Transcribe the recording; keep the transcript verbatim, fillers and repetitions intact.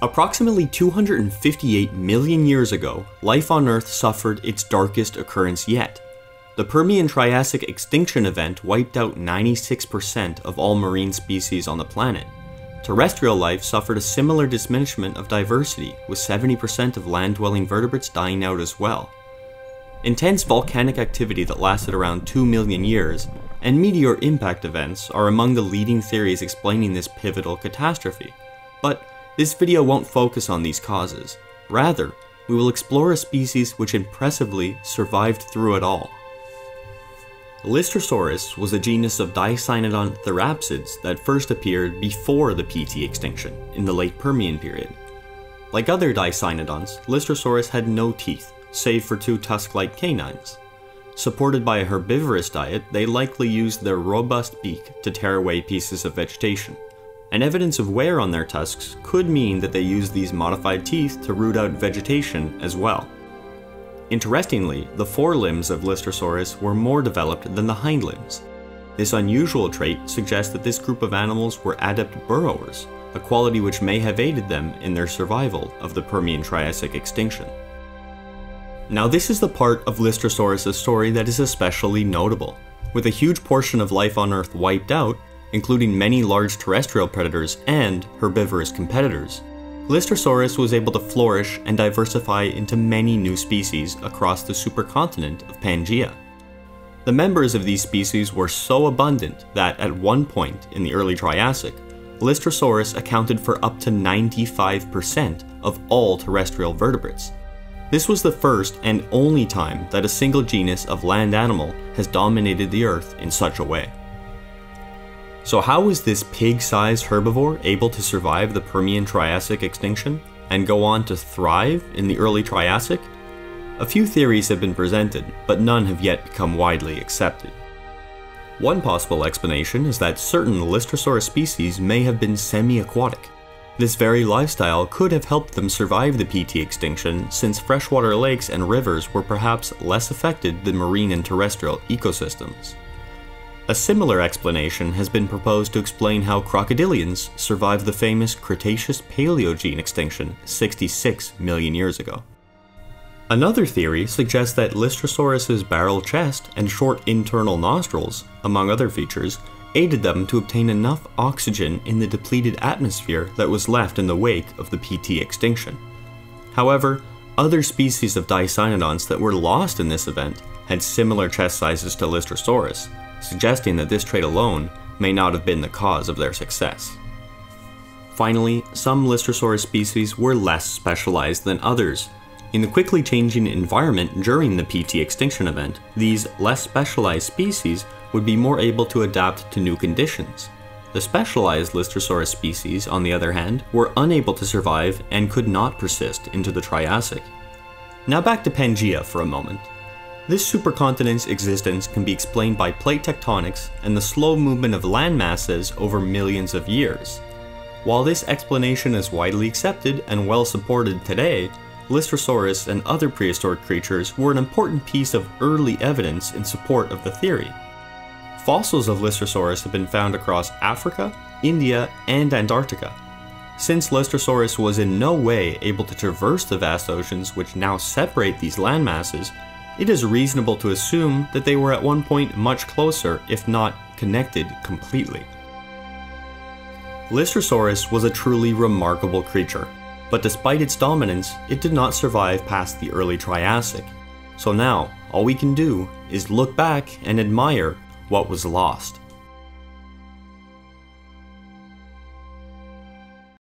Approximately two hundred fifty-eight million years ago, life on Earth suffered its darkest occurrence yet. The Permian-Triassic extinction event wiped out ninety-six percent of all marine species on the planet. Terrestrial life suffered a similar diminishment of diversity, with seventy percent of land-dwelling vertebrates dying out as well. Intense volcanic activity that lasted around two million years, and meteor impact events are among the leading theories explaining this pivotal catastrophe. But this video won't focus on these causes. Rather, we will explore a species which impressively survived through it all. Lystrosaurus was a genus of Dicynodont therapsids that first appeared before the P T extinction, in the late Permian period. Like other Dicynodonts, Lystrosaurus had no teeth, save for two tusk-like canines. Supported by a herbivorous diet, they likely used their robust beak to tear away pieces of vegetation, and evidence of wear on their tusks could mean that they used these modified teeth to root out vegetation as well. Interestingly, the forelimbs of Lystrosaurus were more developed than the hind limbs. This unusual trait suggests that this group of animals were adept burrowers, a quality which may have aided them in their survival of the Permian-Triassic extinction. Now, this is the part of Lystrosaurus' story that is especially notable. With a huge portion of life on Earth wiped out, including many large terrestrial predators and herbivorous competitors, Lystrosaurus was able to flourish and diversify into many new species across the supercontinent of Pangaea. The members of these species were so abundant that, at one point in the early Triassic, Lystrosaurus accounted for up to ninety-five percent of all terrestrial vertebrates. This was the first and only time that a single genus of land animal has dominated the Earth in such a way. So how was this pig-sized herbivore able to survive the Permian-Triassic extinction and go on to thrive in the early Triassic? A few theories have been presented, but none have yet become widely accepted. One possible explanation is that certain Lystrosaurus species may have been semi-aquatic. This very lifestyle could have helped them survive the P T extinction, since freshwater lakes and rivers were perhaps less affected than marine and terrestrial ecosystems. A similar explanation has been proposed to explain how crocodilians survived the famous Cretaceous-Paleogene extinction sixty-six million years ago. Another theory suggests that Lystrosaurus's barrel chest and short internal nostrils, among other features, aided them to obtain enough oxygen in the depleted atmosphere that was left in the wake of the P T extinction. However, other species of Dicynodonts that were lost in this event had similar chest sizes to Lystrosaurus, suggesting that this trait alone may not have been the cause of their success. Finally, some Lystrosaurus species were less specialized than others. In the quickly changing environment during the P T extinction event, these less specialized species would be more able to adapt to new conditions. The specialized Lystrosaurus species, on the other hand, were unable to survive and could not persist into the Triassic. Now back to Pangaea for a moment. This supercontinent's existence can be explained by plate tectonics and the slow movement of land masses over millions of years. While this explanation is widely accepted and well supported today, Lystrosaurus and other prehistoric creatures were an important piece of early evidence in support of the theory. Fossils of Lystrosaurus have been found across Africa, India, and Antarctica. Since Lystrosaurus was in no way able to traverse the vast oceans which now separate these landmasses, it is reasonable to assume that they were at one point much closer, if not connected completely. Lystrosaurus was a truly remarkable creature, but despite its dominance, it did not survive past the early Triassic. So now, all we can do is look back and admire what was lost.